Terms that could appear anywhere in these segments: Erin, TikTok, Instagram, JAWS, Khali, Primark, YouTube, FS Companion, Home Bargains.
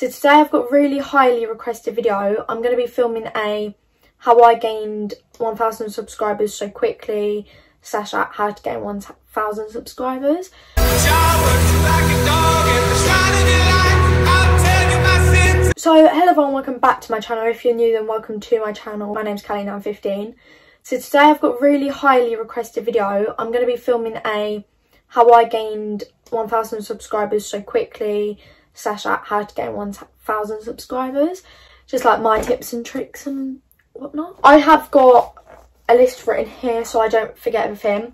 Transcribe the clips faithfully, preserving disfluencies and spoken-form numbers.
So today I've got a really highly requested video. I'm going to be filming a how I gained one thousand subscribers so quickly slash how to gain one thousand subscribers. So hello everyone, welcome back to my channel. If you're new, then welcome to my channel. My name's Khali and I'm fifteen. So today I've got a really highly requested video. I'm going to be filming a how I gained one thousand subscribers so quickly slash how to gain one thousand subscribers, just like my tips and tricks and whatnot. I have got a list written here so I don't forget anything.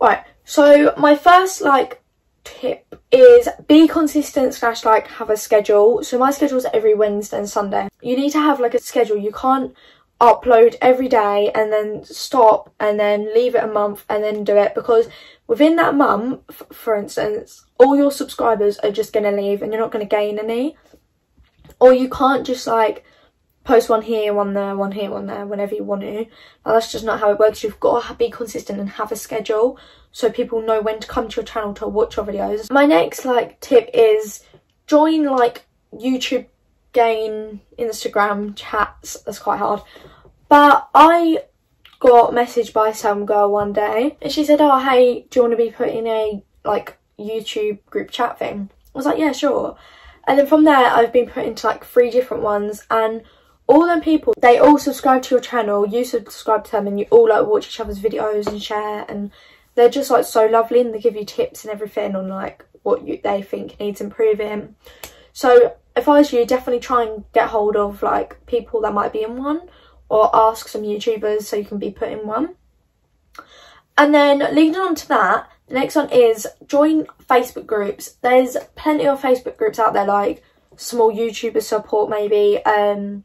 Alright, so my first like tip is be consistent slash like have a schedule. So my schedule is every Wednesday and Sunday. You need to have like a schedule. You can't upload every day and then stop and then leave it a month and then do it, because within that month, for instance, all your subscribers are just going to leave and you're not going to gain any. Or you can't just like post one here, one there, one here, one there, whenever you want to. Like, that's just not how it works. You've got to be consistent and have a schedule so people know when to come to your channel to watch your videos. My next like tip is join like YouTube gain Instagram chats. That's quite hard. But I got messaged by some girl one day and she said, oh hey, do you want to be put in a like YouTube group chat thing? I was like, yeah, sure. And then from there I've been put into like three different ones, and all them people, they all subscribe to your channel, you subscribe to them, and you all like watch each other's videos and share, and they're just like so lovely, and they give you tips and everything on like what you, they think needs improving. So if I was you, definitely try and get hold of like people that might be in one, or ask some YouTubers so you can be put in one. And then leading on to that, the next one is join Facebook groups. There's plenty of Facebook groups out there, like small YouTuber support, maybe um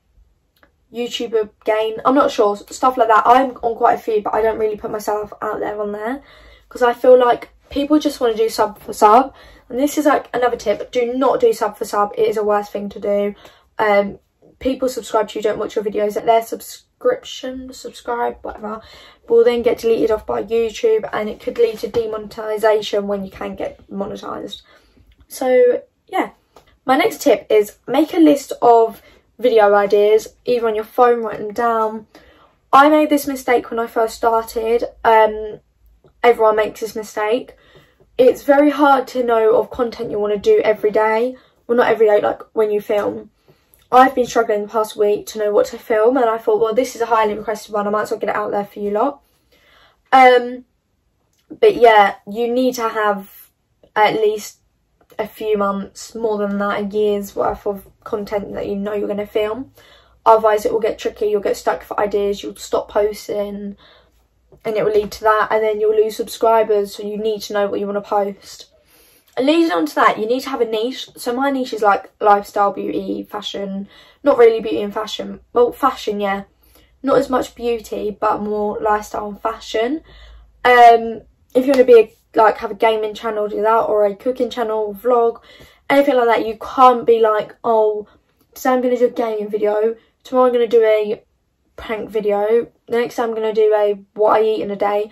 YouTuber gain, I'm not sure, stuff like that. I'm on quite a few, but I don't really put myself out there on there because I feel like people just want to do sub for sub. And this is like another tip, do not do sub for sub. It is the worst thing to do. Um people subscribe to you, don't watch your videos, that their subscription subscribe whatever will then get deleted off by YouTube, and it could lead to demonetization when you can get monetized. So yeah, my next tip is make a list of video ideas, either on your phone, write them down. I made this mistake when I first started. Um everyone makes this mistake. It's very hard to know of content you want to do every day. Well, not every day, like when you film. I've been struggling the past week to know what to film, and I thought, well, this is a highly requested one, I might as well get it out there for you lot. Um, but yeah, you need to have at least a few months, more than that, a year's worth of content that you know you're going to film. Otherwise, it will get tricky, you'll get stuck for ideas, you'll stop posting, and it will lead to that, and then you'll lose subscribers. So you need to know what you want to post. And leading on to that, you need to have a niche. So my niche is like lifestyle, beauty, fashion. Not really beauty and fashion, well, fashion, yeah, not as much beauty, but more lifestyle and fashion. Um if you want to be a, like have a gaming channel, do that, or a cooking channel, vlog, anything like that. You can't be like, oh, today I'm going to do a gaming video, tomorrow I'm going to do a prank video, the next time I'm going to do a what I eat in a day.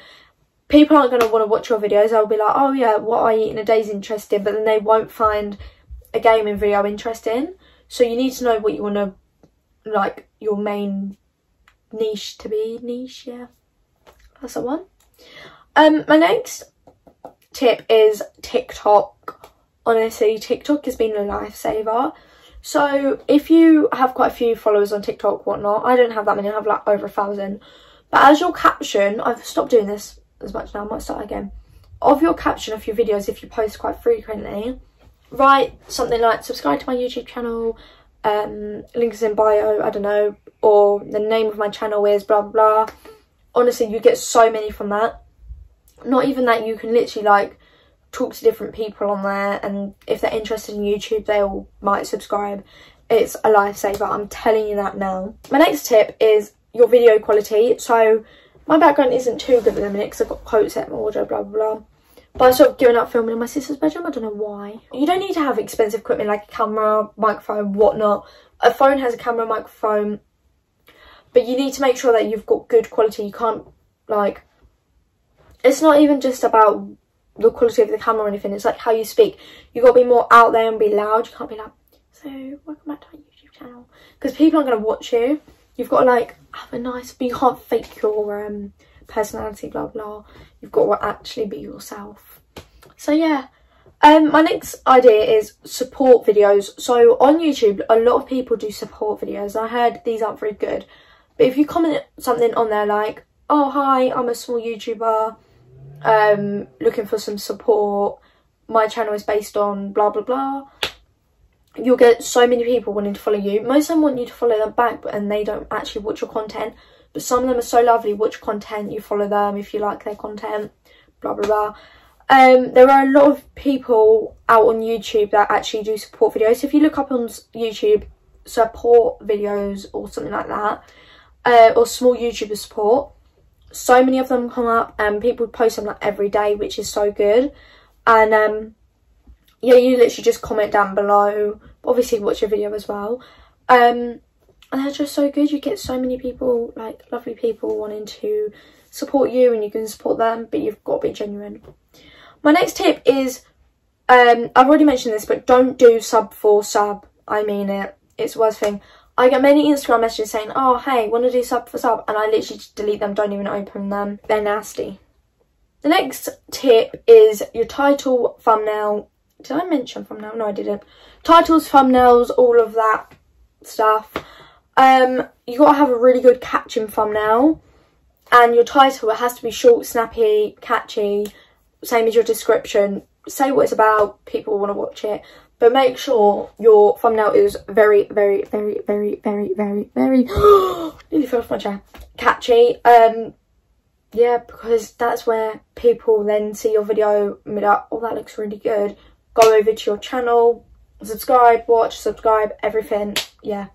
People aren't going to want to watch your videos. They'll be like, oh yeah, what I eat in a day is interesting, but then they won't find a gaming video interesting. So you need to know what you want to, like, your main niche to be. Niche, yeah, that's the one. Um my next tip is TikTok. Honestly, TikTok has been a lifesaver. So if you have quite a few followers on TikTok, whatnot, I don't have that many, I have like over a thousand. But as your caption, I've stopped doing this as much now, I might start again. Of your caption of your videos, if you post quite frequently, write something like, subscribe to my YouTube channel, um, link is in bio, I don't know, or the name of my channel is blah, blah, blah. Honestly, you get so many from that. Not even that, you can literally like talk to different people on there, and if they're interested in YouTube, they all might subscribe. It's a lifesaver, I'm telling you that now. My next tip is your video quality. So my background isn't too good at the minute because I've got coats at my wardrobe, blah blah blah, but I sort of given up filming in my sister's bedroom, I don't know why. You don't need to have expensive equipment like a camera, microphone, whatnot. A phone has a camera, microphone, but you need to make sure that you've got good quality. You can't like, it's not even just about the quality of the camera or anything, it's like how you speak. You've got to be more out there and be loud. You can't be like, So welcome back to my YouTube channel, because people aren't going to watch you. You've got to like have a nice, but you can't fake your um personality, blah blah. You've got to actually be yourself. So yeah, um my next idea is support videos. So on YouTube a lot of people do support videos. I heard these aren't very good, but if you comment something on there like, oh hi, I'm a small YouTuber um looking for some support, my channel is based on blah blah blah, you'll get so many people wanting to follow you. Most of them want you to follow them back, but and they don't actually watch your content, but some of them are so lovely, watch content, you follow them if you like their content, blah blah blah. Um there are a lot of people out on YouTube that actually do support videos. If you look up on YouTube support videos or something like that, uh, or small YouTuber support, so many of them come up and people post them like every day, which is so good. And um yeah, you literally just comment down below, obviously watch your video as well. Um and they're just so good. You get so many people, like lovely people wanting to support you, and you can support them, but you've got to be genuine. My next tip is, um I've already mentioned this, but don't do sub for sub. I mean it, it's the worst thing. I get many Instagram messages saying, oh hey, want to do sub for sub, and I literally just delete them, don't even open them, they're nasty. The next tip is your title, thumbnail. Did I mention thumbnail? No, I didn't. Titles, thumbnails, all of that stuff. Um, you got to have a really good catching thumbnail. And your title, it has to be short, snappy, catchy. Same as your description. Say what it's about. People want to watch it. But make sure your thumbnail is very, very, very, very, very, very, very... nearly fell off my chair. Catchy. Um... yeah, because that's where people then see your video and be like, oh that looks really good, go over to your channel, subscribe, watch, subscribe, everything. Yeah,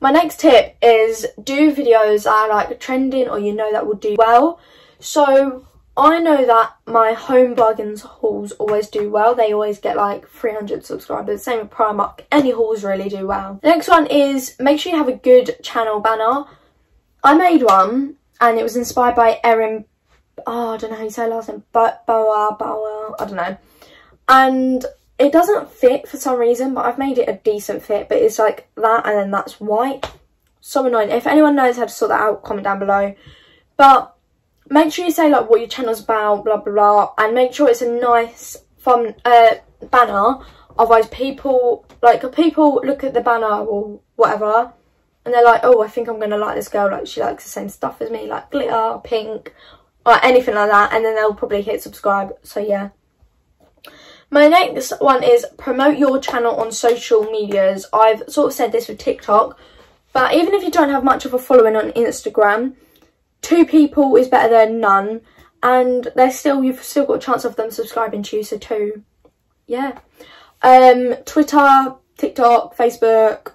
my next tip is do videos that are like trending or you know that will do well. So I know that my Home Bargains hauls always do well. They always get like three hundred subscribers. Same with Primark, any hauls really do well. The next one is make sure you have a good channel banner. I made one and it was inspired by Erin. Oh, I don't know how you say last name, but Boa, Boa, I don't know. And it doesn't fit for some reason, but I've made it a decent fit. But it's like that, and then that's white. So annoying. If anyone knows how to sort that out, comment down below. But make sure you say like what your channel's about, blah blah blah, and make sure it's a nice, fun uh, banner. Otherwise, people like people look at the banner or whatever, and they're like, oh, I think I'm going to like this girl. Like, she likes the same stuff as me. Like, glitter, pink, or anything like that. And then they'll probably hit subscribe. So, yeah. My next one is promote your channel on social medias. I've sort of said this with TikTok. But even if you don't have much of a following on Instagram, two people is better than none. And they're still, you've still got a chance of them subscribing to you. So, two. Yeah. Um, Twitter, TikTok, Facebook.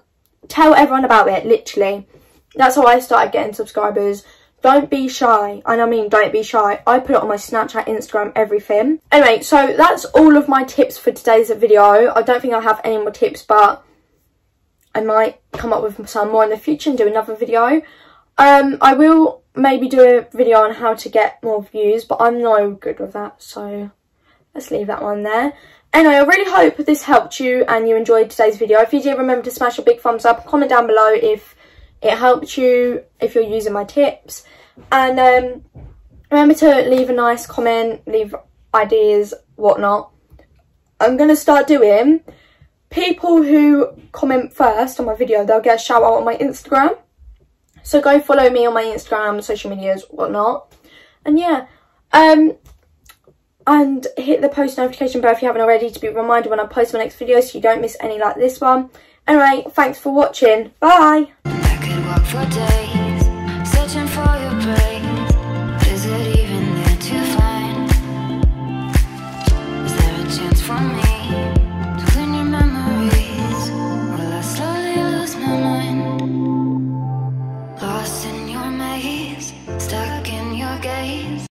Tell everyone about it, literally. That's how I started getting subscribers. Don't be shy, and I mean don't be shy. I put it on my Snapchat, Instagram, everything. Anyway, so that's all of my tips for today's video. I don't think I have any more tips, but I might come up with some more in the future and do another video. Um, I will maybe do a video on how to get more views, but I'm no good with that, so let's leave that one there. Anyway, I really hope this helped you and you enjoyed today's video. If you did, remember to smash a big thumbs up. Comment down below if it helped you, if you're using my tips. And um, remember to leave a nice comment, leave ideas, whatnot. I'm going to start doing people who comment first on my video, they'll get a shout out on my Instagram. So go follow me on my Instagram, social medias, whatnot. And yeah, um... and hit the post notification bell if you haven't already to be reminded when I post my next video so you don't miss any like this one. Anyway, thanks for watching. Bye!